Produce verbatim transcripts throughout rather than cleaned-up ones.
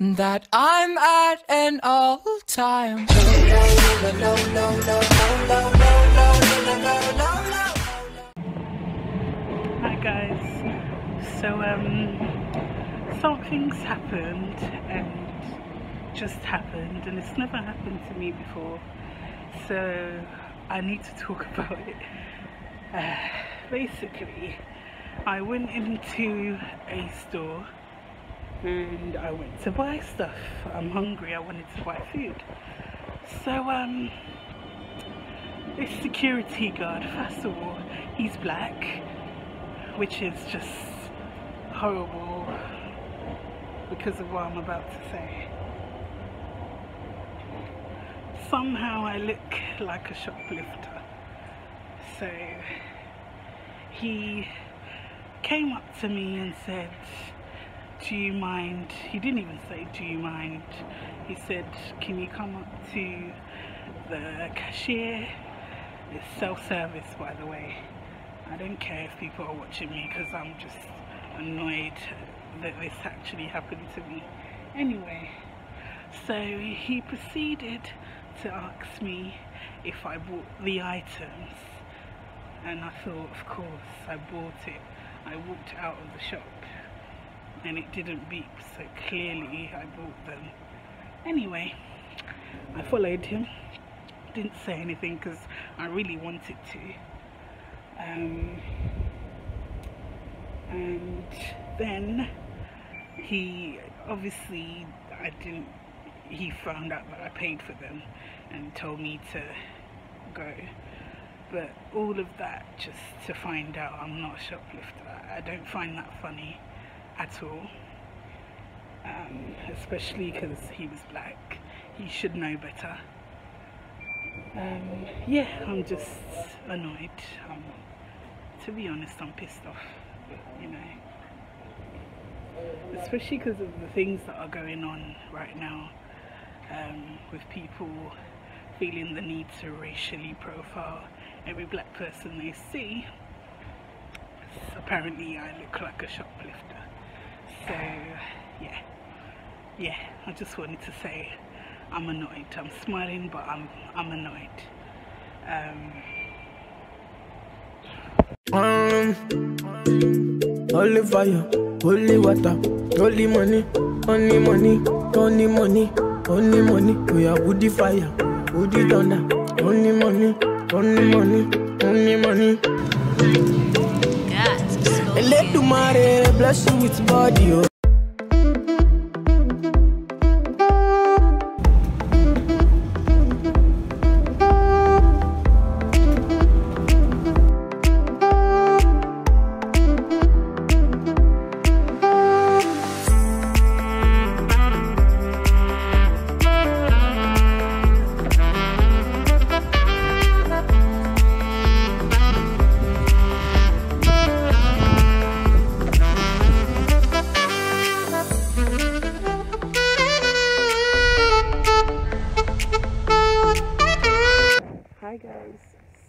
that I'm at an all-time Hi guys, so um, something's happened and just happened, and it's never happened to me before, so I need to talk about it. Uh, basically, I went into a store and I went to buy stuff. I'm hungry, I wanted to buy food. So um this security guard, first of all, he's black, which is just horrible because of what I'm about to say. Somehow I look like a shoplifter. So he came up to me and said, do you mind? He didn't even say, do you mind? He said, can you come up to the cashier? It's self-service, by the way. I don't care if people are watching me because I'm just annoyed that this actually happened to me. Anyway, so he proceeded to ask me if I bought the items. And I thought, of course, I bought it. I walked out of the shop. And it didn't beep, so clearly I bought them. Anyway, I followed him, didn't say anything because I really wanted to, um, and then he obviously I didn't he found out that I paid for them and told me to go. But all of that just to find out I'm not a shoplifter. I don't find that funny at all, um, especially because he was black. He should know better. Um, yeah, I'm just annoyed. Um, to be honest, I'm pissed off, you know, especially because of the things that are going on right now, um, with people feeling the need to racially profile every black person they see. Apparently, I look like a shoplifter. So yeah, yeah, I just wanted to say I'm annoyed. I'm smiling, but I'm I'm annoyed. Um, um Holy fire, holy water, holy money, only money, only money, only money, we are woody fire, woody thunder, only money, only money, only money. Let the mare bless you with body. Oh.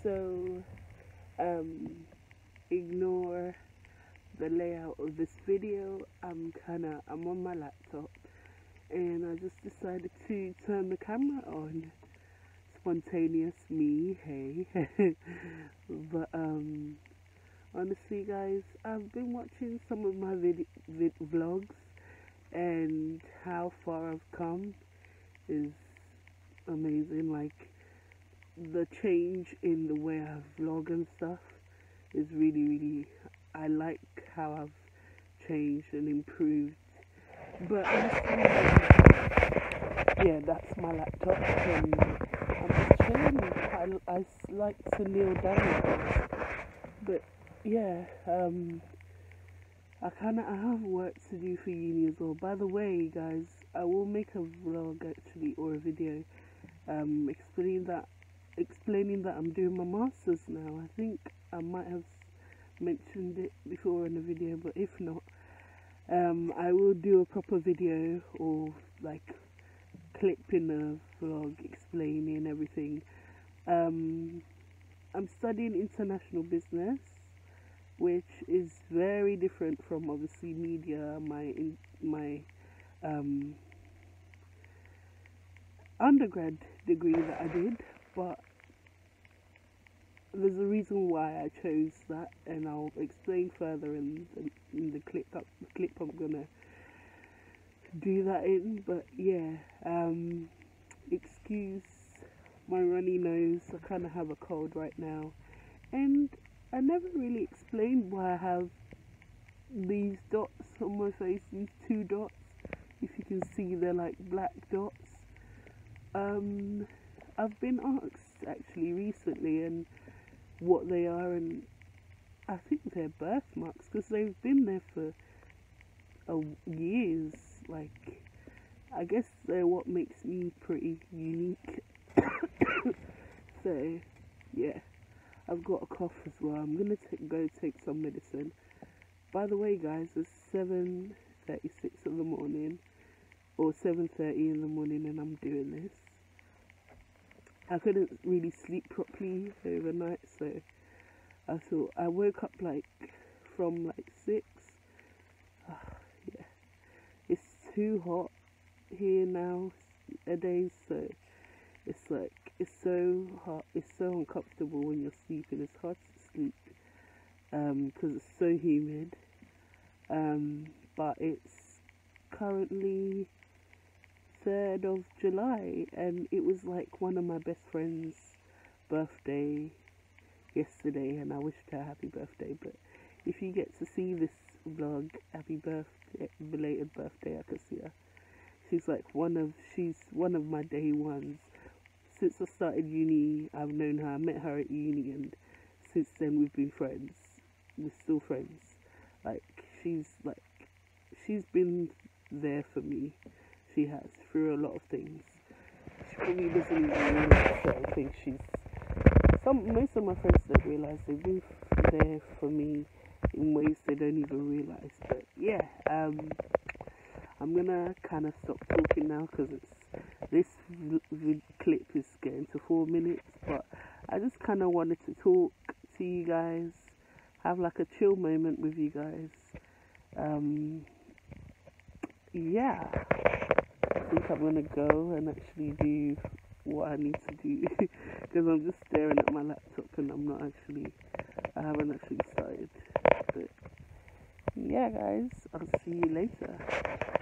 So, um, ignore the layout of this video. I'm kinda, I'm on my laptop and I just decided to turn the camera on. Spontaneous me, hey. But, um, honestly guys, I've been watching some of my vid vid vlogs and how far I've come is amazing. Like, the change in the way I vlog and stuff is really, really, I like how I've changed and improved. But yeah, that's my laptop and I'm chilling. I, I like to kneel down, but yeah, um, I kinda I have work to do for uni as well. By the way guys, I will make a vlog actually, or a video, um, explaining that explaining that I'm doing my masters now. I think I might have mentioned it before in the video, but if not, um, I will do a proper video or like clip in a vlog explaining everything. um, I'm studying international business, which is very different from obviously media, my in, my um, undergrad degree that I did, but there's a reason why I chose that, and I'll explain further in the, in the clip, up, clip I'm going to do that in. But yeah, um, excuse my runny nose, I kind of have a cold right now, and I never really explained why I have these dots on my face, these two dots. If you can see, they're like black dots. Um, I've been asked actually recently and what they are, and I think they're birthmarks because they've been there for uh, years. Like, I guess they're what makes me pretty unique. So, yeah, I've got a cough as well. I'm gonna t go take some medicine. By the way, guys, it's seven thirty-six in the morning, or seven thirty in the morning, and I'm doing this. I couldn't really sleep properly overnight, so I thought, I woke up like from like six. Oh, yeah, it's too hot here now nowadays, so it's like it's so hot, it's so uncomfortable when you're sleeping. It's hard to sleep because um, it's so humid. Um, but it's currently third of July, and it was like one of my best friend's birthday yesterday, and I wished her happy birthday. But if you get to see this vlog, happy birthday, belated birthday, I could see her. She's like one of she's one of my day ones. Since I started uni, I've known her. I met her at uni, and since then we've been friends. We're still friends. Like she's like she's been there for me. She has, through a lot of things. She probably doesn't even realize that. I think she's some most of my friends don't realise they've been there for me in ways they don't even realise. But yeah, um I'm gonna kind of stop talking now because it's this v v clip is getting to four minutes, but I just kind of wanted to talk to you guys, have like a chill moment with you guys. Um yeah, I think I'm gonna go and actually do what I need to do because I'm just staring at my laptop and I'm not actually I haven't actually started. But yeah guys, I'll see you later.